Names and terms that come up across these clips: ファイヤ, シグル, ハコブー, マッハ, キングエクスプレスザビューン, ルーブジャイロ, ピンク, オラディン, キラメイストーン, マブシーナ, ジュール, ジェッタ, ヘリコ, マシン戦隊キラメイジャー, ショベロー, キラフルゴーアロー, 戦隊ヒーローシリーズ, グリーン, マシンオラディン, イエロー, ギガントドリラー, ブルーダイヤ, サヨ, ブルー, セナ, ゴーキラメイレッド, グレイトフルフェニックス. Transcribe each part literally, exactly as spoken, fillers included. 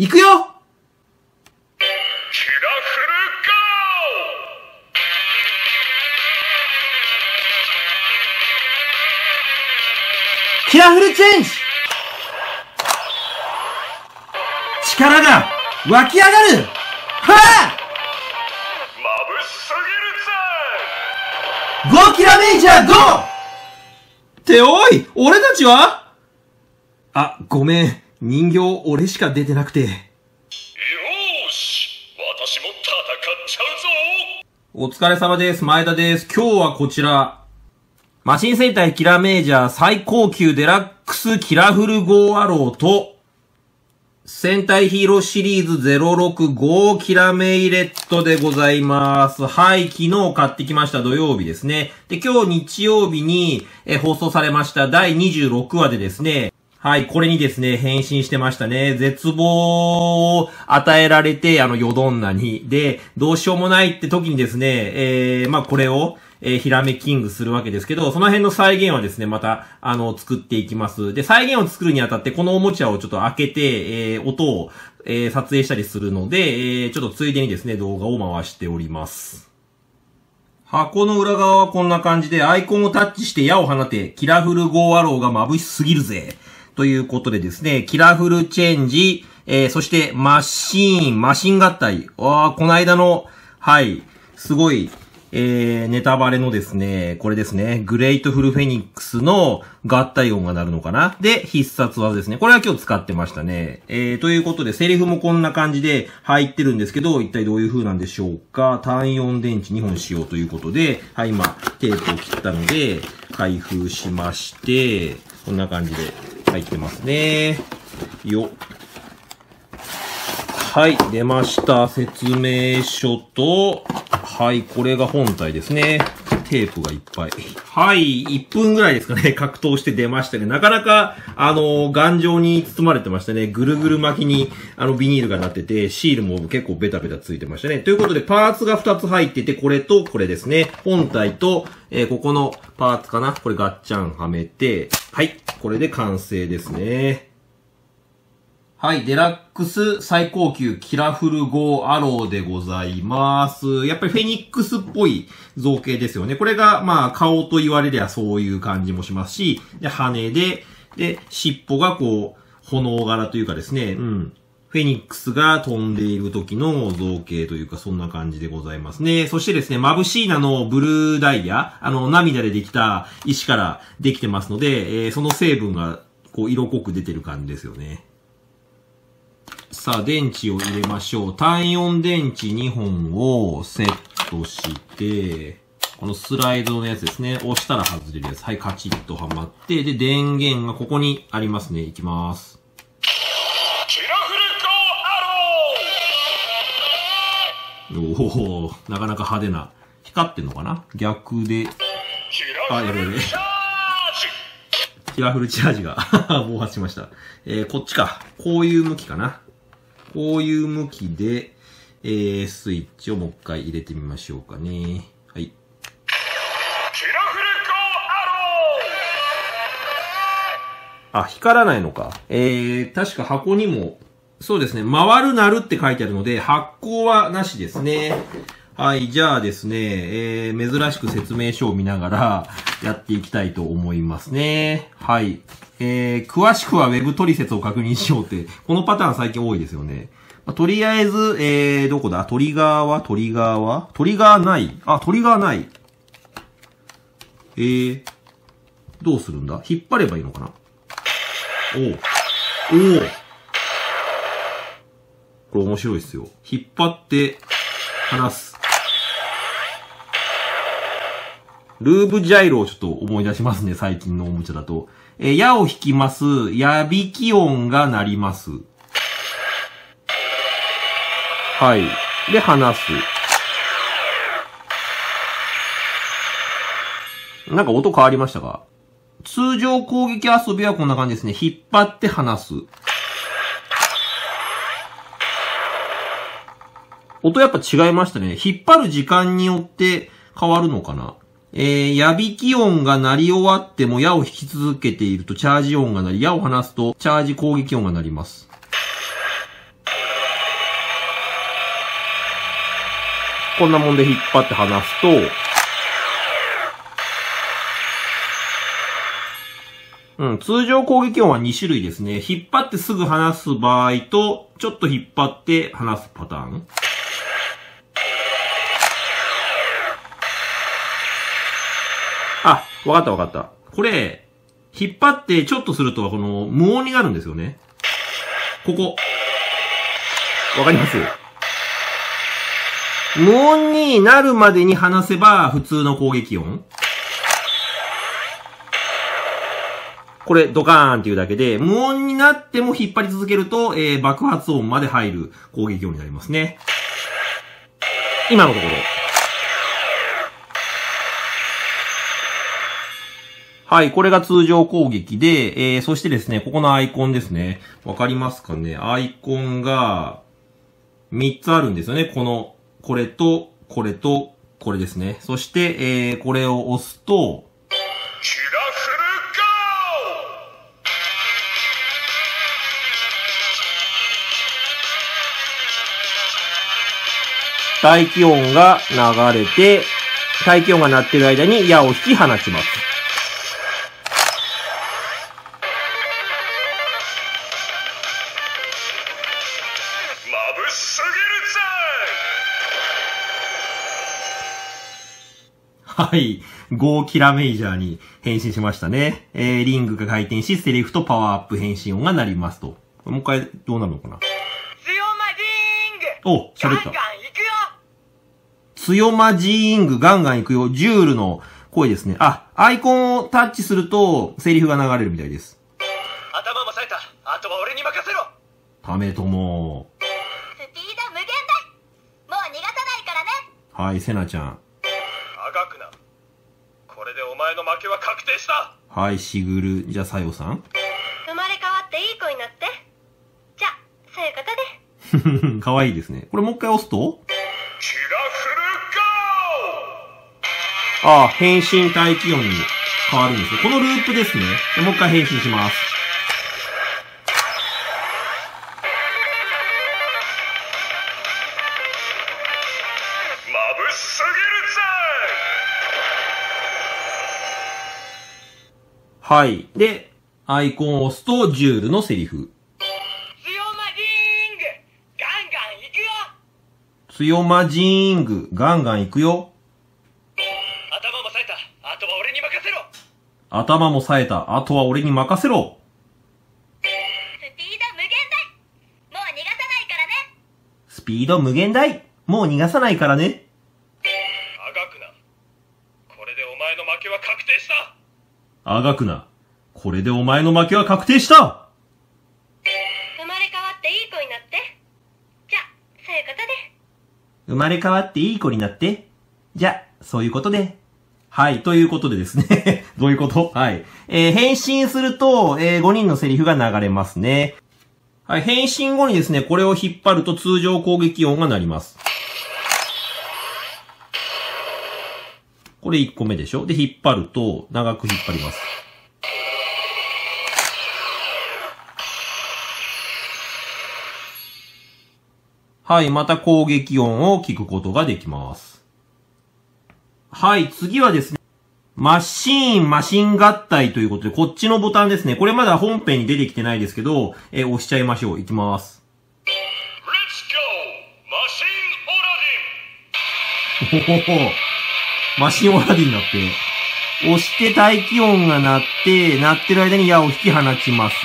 いくよ。キラフルチェンジ。力が湧き上がる。はぁ、ゴーキラメイジャーゴーっておい、俺たちはあ、ごめん。人形俺しか出てなくて。よーし、私も戦っちゃうぞ。お疲れ様です。前田です。今日はこちら。マシン戦隊キラメイジャー最高級デラックスキラフルゴーアローと、戦隊ヒーローシリーズゼロろくごキラメイレットでございます。はい、昨日買ってきました土曜日ですね。で、今日日曜日にえ放送されましただいにじゅうろくわでですね、はい、これにですね、変身してましたね。絶望を与えられて、あの、よどんなに。で、どうしようもないって時にですね、えー、まあ、これを、えー、ひらめキングするわけですけど、その辺の再現はですね、また、あの、作っていきます。で、再現を作るにあたって、このおもちゃをちょっと開けて、えー、音を、えー、撮影したりするので、えー、ちょっとついでにですね、動画を回しております。箱の裏側はこんな感じで、アイコンをタッチして矢を放て、キラフルゴーアローが眩しすぎるぜ。ということでですね、キラフルチェンジ、えー、そしてマシーン、マシン合体。ああ、この間の、はい、すごい、えー、ネタバレのですね、これですね、グレイトフルフェニックスの合体音が鳴るのかな。で、必殺技ですね。これは今日使ってましたね。えー、ということで、セリフもこんな感じで入ってるんですけど、一体どういう風なんでしょうか。単よん電池にほん使用ということで、はい、今、テープを切ったので、開封しまして、こんな感じで。入ってますね。よ。はい、出ました。説明書と、はい、これが本体ですね。テープがいっぱい。はい、いっぷんぐらいですかね。格闘して出ましたね。なかなか、あの、頑丈に包まれてましたね。ぐるぐる巻きに、あの、ビニールがなってて、シールも結構ベタベタついてましたね。ということで、パーツがふたつ入ってて、これとこれですね。本体と、えー、ここのパーツかな。これガッチャンはめて、はい、これで完成ですね。はい、デラックス最高級キラフルゴーアローでございます。やっぱりフェニックスっぽい造形ですよね。これが、まあ、顔と言われりゃそういう感じもしますし、で、羽で、で、尻尾がこう、炎柄というかですね、うん。フェニックスが飛んでいる時の造形というか、そんな感じでございますね。そしてですね、マブシーナのブルーダイヤ、あの、涙でできた石からできてますので、えー、その成分が、こう、色濃く出てる感じですよね。さあ、電池を入れましょう。単よん電池にほんをセットして、このスライドのやつですね。押したら外れるやつ。はい、カチッとはまって、で、電源がここにありますね。いきます。おお、なかなか派手な。光ってんのかな？逆で。あ、やべやべ。キラフルチャージが暴発しました。えー、こっちか。こういう向きかな。こういう向きで、えー、スイッチをもう一回入れてみましょうかね。はい。あ、光らないのか。えー、確か箱にも、そうですね。回るなるって書いてあるので、発光はなしですね。はい。じゃあですね、えー、珍しく説明書を見ながらやっていきたいと思いますね。はい。えー、詳しくは Web トリセツを確認しようって、このパターン最近多いですよね。まあ、とりあえず、えー、どこだ？トリガーはトリガーはトリガーない。あ、トリガーない。えー、どうするんだ？引っ張ればいいのかな？おう。おう。これ面白いですよ。引っ張って、離す。ルーブジャイロをちょっと思い出しますね、最近のおもちゃだと。えー、矢を引きます。矢引き音が鳴ります。はい。で、離す。なんか音変わりましたか？通常攻撃遊びはこんな感じですね。引っ張って離す。音やっぱ違いましたね。引っ張る時間によって変わるのかな。えー、矢引き音が鳴り終わっても矢を引き続けているとチャージ音が鳴り、矢を離すとチャージ攻撃音が鳴ります。こんなもんで引っ張って離すと、うん、通常攻撃音はに種類ですね。引っ張ってすぐ離す場合と、ちょっと引っ張って離すパターン。あ、わかったわかった。これ、引っ張ってちょっとすると、この、無音になるんですよね。ここ。わかります？無音になるまでに離せば、普通の攻撃音。これ、ドカーンっていうだけで、無音になっても引っ張り続けると、えー、爆発音まで入る攻撃音になりますね。今のところ。はい、これが通常攻撃で、えー、そしてですね、ここのアイコンですね。わかりますかね？アイコンが、みっつあるんですよね。この、これと、これと、これですね。そして、えー、これを押すと、大気音が流れて、大気音が鳴ってる間に矢を引き放ちます。眩しすぎるぜ！はい。ゴーキラメイジャーに変身しましたね。えー、リングが回転し、セリフとパワーアップ変身音が鳴りますと。もう一回、どうなるのかな？お、喋った。強まジーングガンガン行くよ。ジュールの声ですね。あ、アイコンをタッチすると、セリフが流れるみたいです。頭も冴えた。あとは俺に任せろ。ためとも。スピード無限大。もう逃がさないからね。はい、セナちゃん。あがくな。これでお前の負けは確定した。はい、シグル。じゃあ、サヨさん。生まれ変わっていい子になって。じゃあ、そういうことで。かわいいですね。これもう一回押すと？ああ、変身大気音に変わるんですよ。このループですね。もう一回変身します。眩しすぎるぜ！はい。で、アイコンを押すと、ジュールのセリフ。強まジーング、ガンガン行くよ。頭も冴えた。あとは俺に任せろ。頭も冴えた。あとは俺に任せろ。スピード無限大。もう逃がさないからね。スピード無限大。もう逃がさないからね。あがくな。これでお前の負けは確定した。あがくな。これでお前の負けは確定した。生まれ変わっていい子になって。じゃあ、そういうことで。生まれ変わっていい子になって。じゃ、そういうことで。はい、ということでですね。どういうこと？はい。えー、変身すると、えー、ごにんのセリフが流れますね。はい、変身後にですね、これを引っ張ると通常攻撃音が鳴ります。これいっこめでしょ？で、引っ張ると、長く引っ張ります。はい、また攻撃音を聞くことができます。はい、次はですね、マシーン、マシン合体ということで、こっちのボタンですね。これまだ本編に出てきてないですけど、えー、押しちゃいましょう。いきます。レッツゴー！マシンオラディン！おほほ、マシンオラディンだって。押して大気音が鳴って、鳴ってる間に矢を引き放ちます。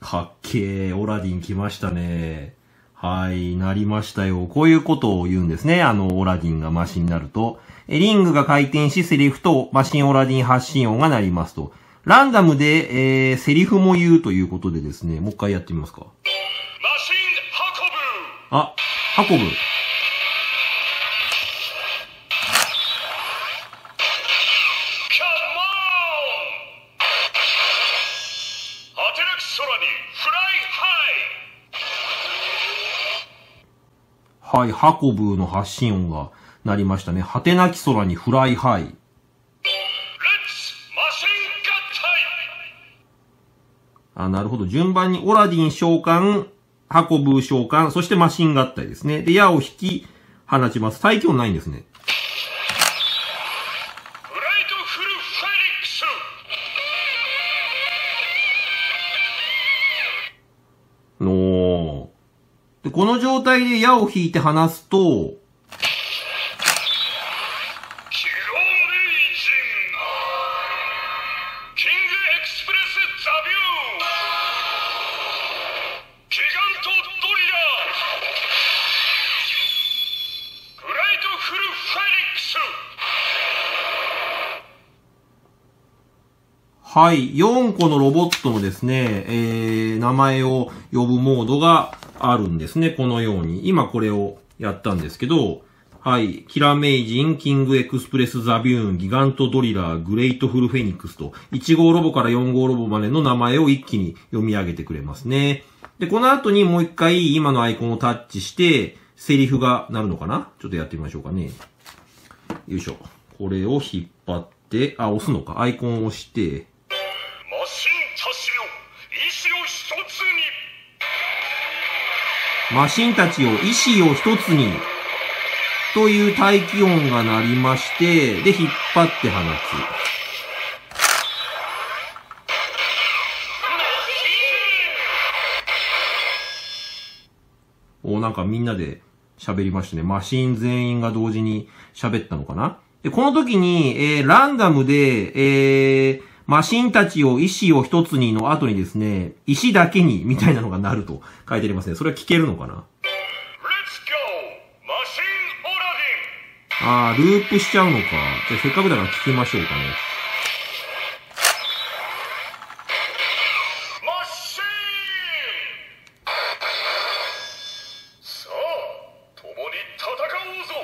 かっけー、オラディン来ましたね。はい、なりましたよ。こういうことを言うんですね。あの、オラディンがマシンになると。え、リングが回転し、セリフとマシンオラディン発信音が鳴りますと。ランダムで、えー、セリフも言うということでですね。もう一回やってみますか。マシン運ぶ！あ、運ぶ。はい、ハコブーの発信音がなりましたね。果てなき空にフライハイ。あ、なるほど。順番にオラディン召喚、ハコブー召喚、そしてマシン合体ですね。で、矢を引き放ちます。最強ないんですね。のー。で、この状態で矢を引いて放すと、はい。よんこのロボットのですね、えー、名前を呼ぶモードがあるんですね。このように。今これをやったんですけど、はい。キラメイジン、キングエクスプレスザビューン、ギガントドリラー、グレイトフルフェニックスと、いち号ロボからよん号ロボまでの名前を一気に読み上げてくれますね。で、この後にもう一回今のアイコンをタッチして、セリフがなるのかな？ちょっとやってみましょうかね。よいしょ。これを引っ張って、あ、押すのか。アイコンを押して、マシンたちを意志を一つにという待機音が鳴りまして、で、引っ張って放つ。お、なんかみんなで喋りましたね。マシン全員が同時に喋ったのかな？で、この時に、えー、ランダムで、えー、マシンたちを意志を一つにの後にですね、石だけにみたいなのがなると書いてありますね。それは聞けるのかな？ Let's go! マシンオラディン。あー、ループしちゃうのか。じゃあせっかくだから聞きましょうかね。マシーン！さあ、共に戦おうぞ！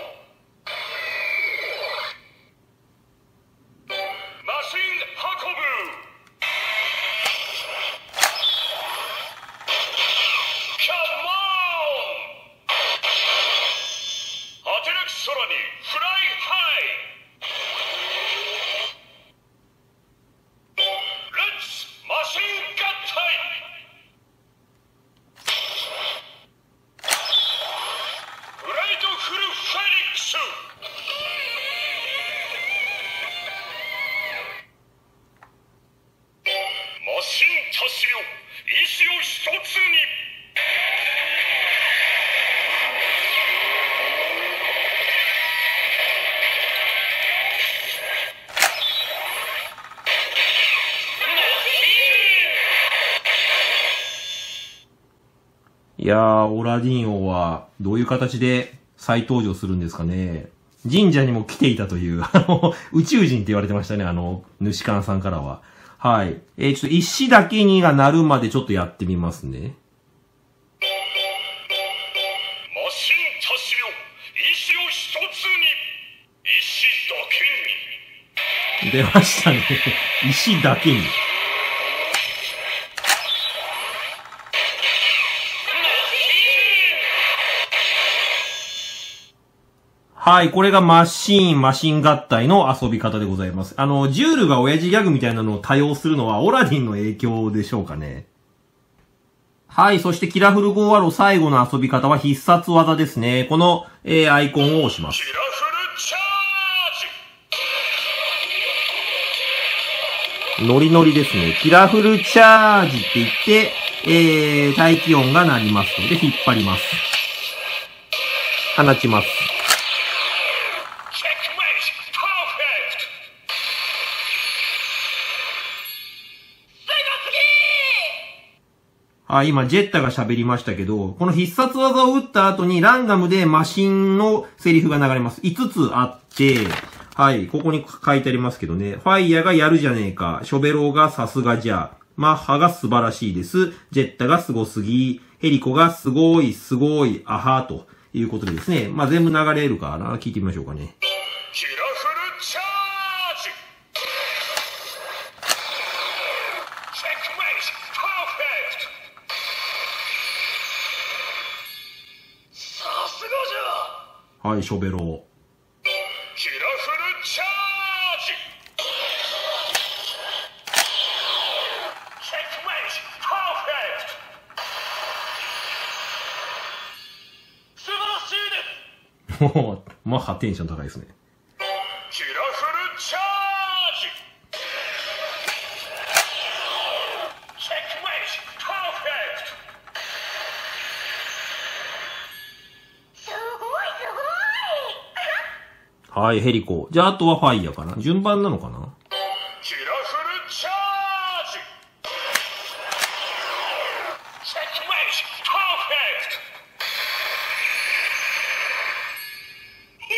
いやー、オラディーン王はどういう形で再登場するんですかね。神社にも来ていたという、あの、宇宙人って言われてましたね、あの、主観さんからは。はい。えー、ちょっと石だけにが鳴るまでちょっとやってみますね。マシンたちよ、石を一つに、石だけに。出ましたね。石だけに。はい、これがマシーン、マシン合体の遊び方でございます。あの、ジュールが親父ギャグみたいなのを多用するのはオラディンの影響でしょうかね。はい、そしてキラフルゴーアロ最後の遊び方は必殺技ですね。この、えー、アイコンを押します。キラフルチャージ！ノリノリですね。キラフルチャージって言って、えー、待機音が鳴りますので、引っ張ります。放ちます。あ、今、ジェッタが喋りましたけど、この必殺技を打った後にランダムでマシンのセリフが流れます。いつつあって、はい、ここに書いてありますけどね。ファイヤがやるじゃねえか。ショベローがさすがじゃ。マッハが素晴らしいです。ジェッタがすごすぎ。ヘリコがすごい、すごい、あは、ということでですね。まあ、全部流れるかな。聞いてみましょうかね。キラフルチャーはい、ショベロもうマッハテンション高いですね。キラフルチャージ、チェックメイトパーフェクト。すごいすごい。はい、ヘリコ。じゃあ、あとはファイヤーかな。順番なのかな。キラフルチャージ、チェックメイトパーフェクト。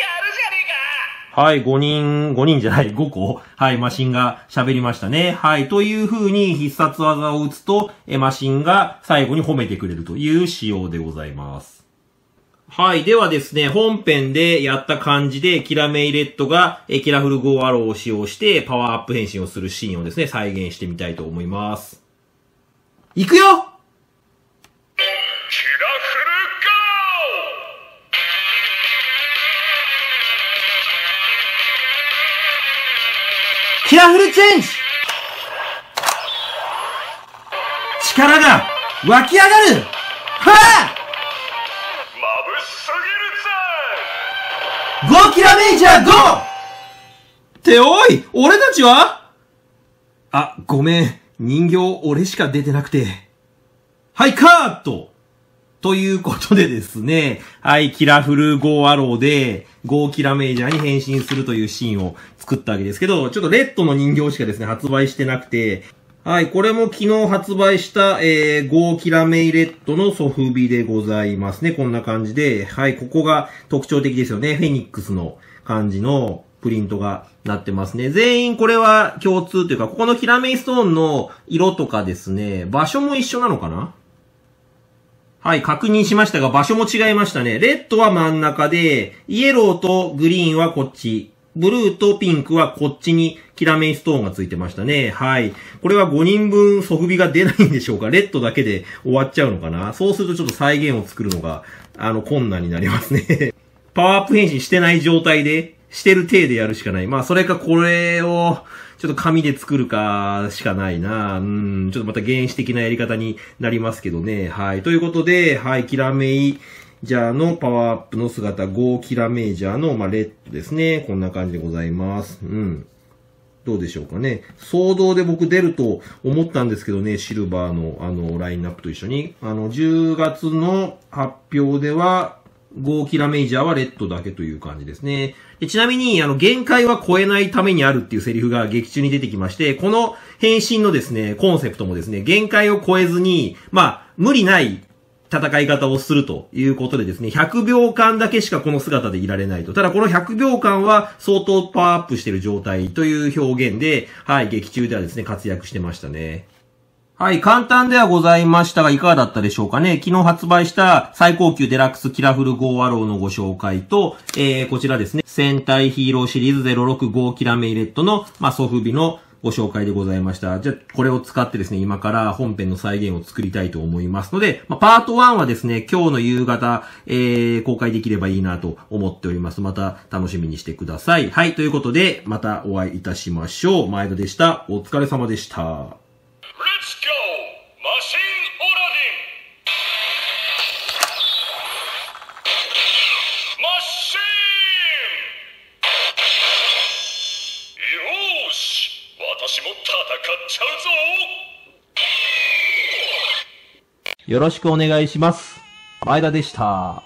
はい、ごにん、ごにんじゃない、ごこ。はい、マシンが喋りましたね。はい、という風に必殺技を打つと、え、マシンが最後に褒めてくれるという仕様でございます。はい、ではですね、本編でやった感じで、キラメイレッドがえキラフルゴーアローを使用してパワーアップ変身をするシーンをですね、再現してみたいと思います。いくよ!キラフルキラフルチェンジ、力が湧き上がる。はあ、眩しすぎるぜ。ごキラメイジャー ご! っておい、俺たちはあ、ごめん。人形俺しか出てなくて。はい、カートということでですね、はい、キラフルゴーアローで、ゴーキラメイジャーに変身するというシーンを作ったわけですけど、ちょっとレッドの人形しかですね、発売してなくて、はい、これも昨日発売した、えー、ゴーキラメイレッドのソフビでございますね。こんな感じで、はい、ここが特徴的ですよね。フェニックスの感じのプリントがなってますね。全員これは共通というか、ここのキラメイストーンの色とかですね、場所も一緒なのかな?はい、確認しましたが、場所も違いましたね。レッドは真ん中で、イエローとグリーンはこっち、ブルーとピンクはこっちにキラメイストーンがついてましたね。はい。これはごにんぶんソフビが出ないんでしょうか?レッドだけで終わっちゃうのかな?そうするとちょっと再現を作るのが、あの、困難になりますね。パワーアップ変身してない状態で、してる体でやるしかない。まあ、それかこれを、ちょっと紙で作るかしかないな。うん、ちょっとまた原始的なやり方になりますけどね。はい。ということで、はい、キラメイジャーのパワーアップの姿、ゴーキラメイジャーの、まあ、レッドですね。こんな感じでございます。うん。どうでしょうかね。総動で僕出ると思ったんですけどね、シルバーのあの、ラインナップと一緒に。あの、じゅうがつの発表では、ゴーキラメイジャーはレッドだけという感じですね。でちなみに、あの、限界は超えないためにあるっていうセリフが劇中に出てきまして、この変身のですね、コンセプトもですね、限界を超えずに、まあ、無理ない戦い方をするということでですね、ひゃくびょうかんだけしかこの姿でいられないと。ただこのひゃくびょうかんは相当パワーアップしている状態という表現で、はい、劇中ではですね、活躍してましたね。はい、簡単ではございましたが、いかがだったでしょうかね。昨日発売した最高級デラックスキラフルゴーアローのご紹介と、えー、こちらですね、戦隊ヒーローシリーズゼロろくごキラメイレッドの、まあ、ソフビのご紹介でございました。じゃ、これを使ってですね、今から本編の再現を作りたいと思いますので、まあ、パートワンはですね、今日の夕方、えー、公開できればいいなと思っております。また楽しみにしてください。はい、ということで、またお会いいたしましょう。前田でした。お疲れ様でした。Let's go! Machine Oradin! Machine! Yoshi! 私も戦っちゃうぞ!よろしくお願いします。前田でした。